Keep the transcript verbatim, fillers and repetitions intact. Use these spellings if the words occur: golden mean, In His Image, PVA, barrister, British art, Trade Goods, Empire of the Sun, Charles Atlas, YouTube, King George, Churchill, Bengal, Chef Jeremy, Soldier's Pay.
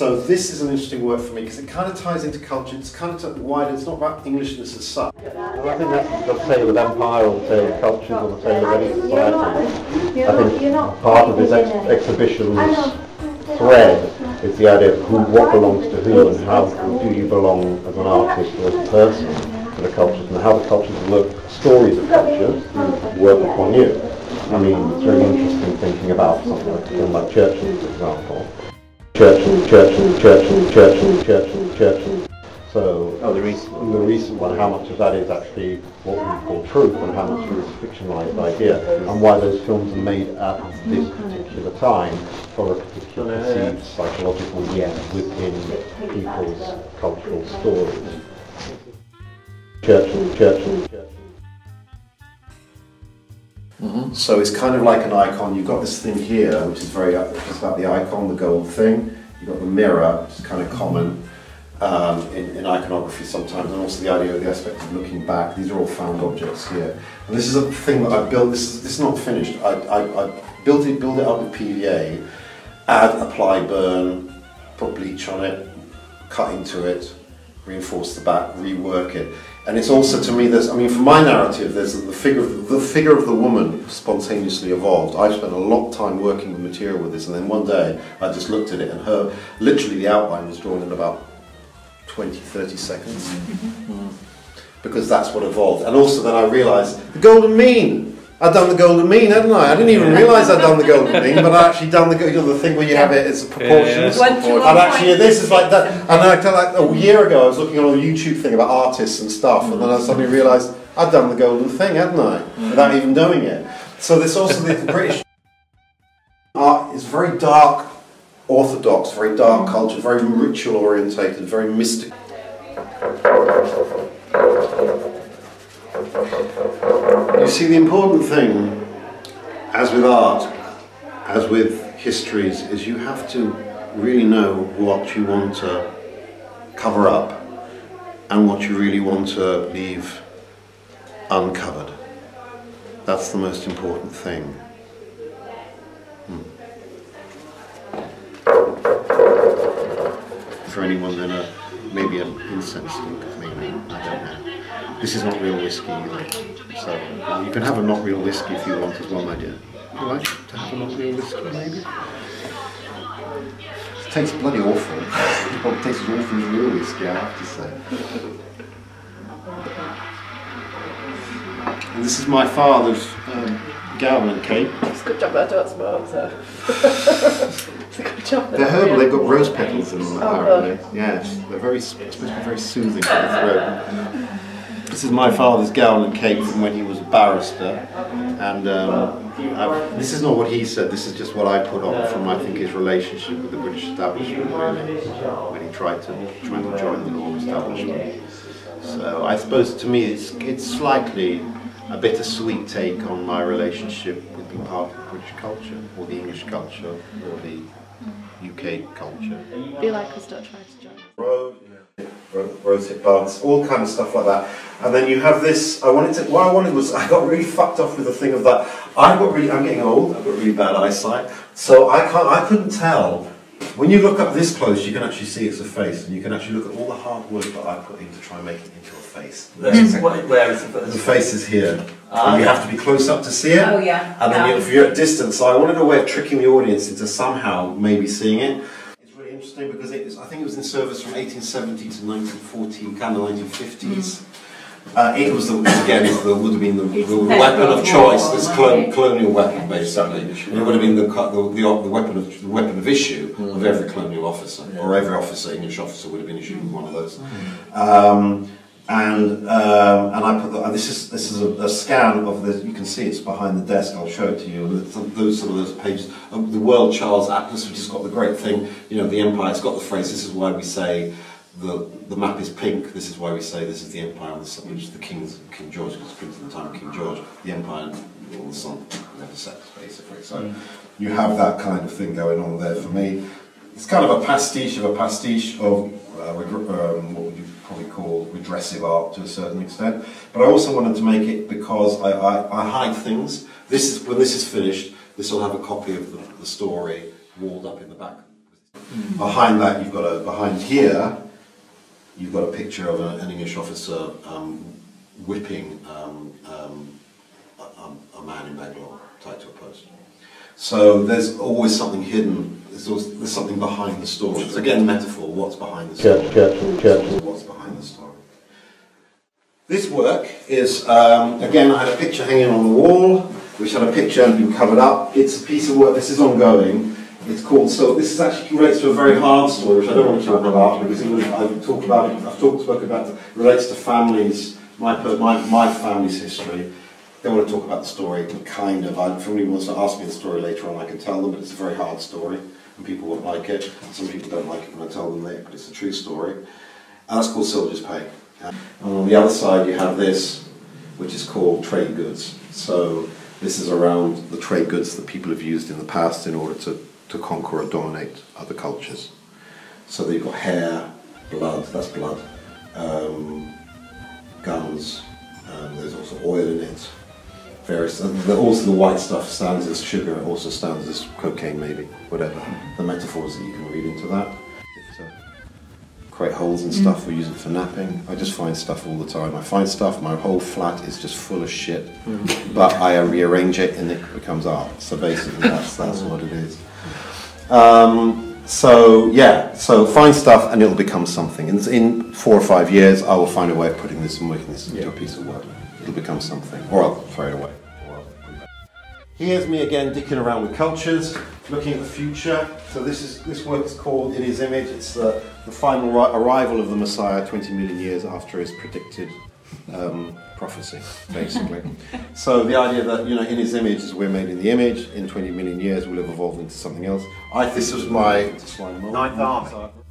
So this is an interesting work for me because it kind of ties into culture, it's kind of wider, it's not about Englishness as such. Well, I think that's the same with empire or the same with cultures or the same with any society. I think part of this ex exhibition's thread is the idea of who, what belongs to who and how do you belong as an artist or as a person to the cultures and how the cultures look, stories of cultures work upon you. I mean, it's really interesting thinking about something like, like Churchill, for example. Churchill, Churchill, Churchill, Churchill, Churchill, Churchill. So oh, the, recent, the recent one, how much of that is actually what we call truth and how much is fictionalized idea and why those films are made at this particular time for a particular perceived psychological yes within people's cultural stories. Churchill, Churchill, Churchill. Mm-hmm. So it's kind of like an icon. You've got this thing here, which is very up, it's about the icon, the gold thing. You've got the mirror, which is kind of common um, in, in iconography sometimes, and also the idea of the aspect of looking back. These are all found objects here. And this is a thing that I built. This is, this is not finished. I, I, I built it, build it up with P V A, add, apply, burn, put bleach on it, cut into it, reinforce the back, rework it. And it's also, to me, there's, I mean, for my narrative, there's the figure, of, the figure of the woman spontaneously evolved. I've spent a lot of time working with material with this, and then one day I just looked at it, and her, literally the outline was drawn in about twenty, thirty seconds. Mm-hmm. Because that's what evolved. And also then I realised, the golden mean! I'd done the golden mean, hadn't I? I didn't even realise I'd done the golden mean, but I actually done the, you know, the thing where you have it as a proportion. Yeah, yeah. And actually, this is like that. And I tell, like a year ago, I was looking on a YouTube thing about artists and stuff, and then I suddenly realised I'd done the golden thing, hadn't I? Without even knowing it. So this also the British art is very dark, orthodox, very dark culture, very ritual orientated, very mystic. You see, the important thing, as with art, as with histories, is you have to really know what you want to cover up and what you really want to leave uncovered. That's the most important thing. Hmm. For anyone, then a, maybe an incense thing, maybe, I don't know. This is not real whiskey either, so you can have a not real whiskey if you want as well, my dear. Would you like to have a not real whiskey, maybe? It tastes bloody awful. It tastes awful as real whiskey, I have to say. And this is my father's um, gown and cape. It's a good job that I don't smoke, so. It's a good job that they're herbal, they've got rose petals in them, apparently. Oh, yes, they're very, supposed to be very soothing for the throat. This is my father's gown and cape from when he was a barrister, and um, I've, this is not what he said, this is just what I put on from, I think, his relationship with the British establishment, really, when he tried to, tried to join the law establishment. So I suppose to me it's, it's slightly a bittersweet take on my relationship with being part of the British culture, or the English culture, or the U K culture. Be like us, don't try to join. Road, yeah. Roseate baths, all kind of stuff like that. And then you have this, I wanted to, what I wanted was, I got really fucked off with the thing of that. I got really, I'm getting old, I've got really bad eyesight, so I can't, I couldn't tell. When you look up this close, you can actually see it's a face, and you can actually look at all the hard work that I put in to try and make it into a face. That's what, where is it? The face is here. Uh, and you have to be close up to see it. Oh yeah. And then yeah. You, if you're at distance, so I wanted a way of tricking the audience into somehow maybe seeing it. It's really interesting because it is, I think it was in service from eighteen seventy to nineteen fourteen, kind of nineteen fifties. Mm. Uh, it was the, again, it would have been the, the weapon of choice, this colon, colonial weapon, basically. And it would have been the, the, the weapon of the weapon of issue of every colonial officer, or every officer, English officer, would have been issued with one of those. Um, and um, and I put the, and this is this is a, a scan of the. You can see it's behind the desk. I'll show it to you. Those some of those pages of the World Charles Atlas, which has got the great thing. You know, the empire. It's got the phrase. This is why we say. The, the map is pink, this is why we say this is the Empire of the Sun, which is the King's, King George, because it's printed at the time of King George, the Empire of the Sun never sets, basically. So mm. you have that kind of thing going on there for me. It's kind of a pastiche of a pastiche of uh, um, what would you probably call redressive art to a certain extent. But I also wanted to make it because I, I, I hide things. This is, when this is finished, this will have a copy of the, the story walled up in the back. Mm. Behind that, you've got a behind here, you've got a picture of a, an English officer um, whipping um, um, a, a man in Bengal tied to a post. So there's always something hidden. There's, always, there's something behind the story. It's again metaphor. What's behind the story? Churchill, Churchill. What's behind the story? This work is um, again. I had a picture hanging on the wall, which had a picture and been covered up. It's a piece of work. This is ongoing. It's called. So this is actually relates to a very hard story, which I don't want to talk about because was, I've talked about it. I've talked spoken about it. Relates to families. My my my family's history. They want to talk about the story, kind of. If somebody wants to ask me the story later on, I can tell them, but it's a very hard story, and people won't like it. Some people don't like it when I tell them that, but it's a true story. And that's called Soldier's Pay. And on the other side, you have this, which is called Trade Goods. So this is around the trade goods that people have used in the past in order to, to conquer or dominate other cultures. So you've got hair, blood, that's blood, um, guns, um, there's also oil in it. Various, the, also the white stuff stands as sugar, it also stands as cocaine maybe, whatever. The metaphors that you can read into that. So, create holes and stuff, we use it for napping. I just find stuff all the time. I find stuff, my whole flat is just full of shit, but I rearrange it and it becomes art. So basically that's, that's what it is. Um, so yeah, so find stuff and it'll become something. And in four or five years I will find a way of putting this and making this into yeah. a piece of work. It'll become something, or I'll throw it away. Here's me again dicking around with cultures, looking at the future. So this is this work is called In His Image. It's the, the final arrival of the Messiah twenty million years after his predicted um, prophecy, basically. So the idea that, you know, in his image is we're made in the image, in twenty million years we'll have evolved into something else. I, this was my Ninth Army.